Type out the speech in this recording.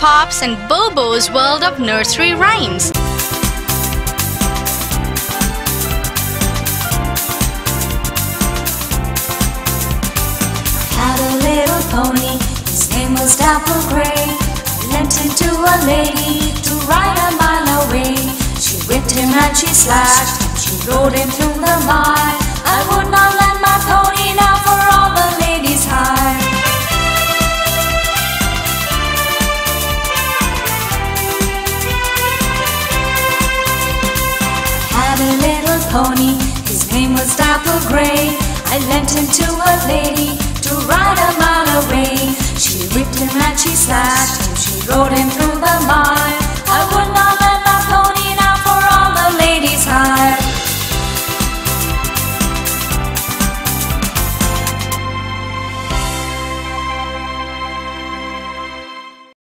Pops and Bobo's World of Nursery Rhymes. Had a little pony, his name was Dapple Grey. Lent him to a lady to ride a mile away. She whipped him and she slashed, she rode him through the mire. I would not let my pony now for all the ladies high. Had a little pony, his name was Dapple Grey. I lent him to a lady to ride a mile away. She whipped him and she slashed him, she rode him through.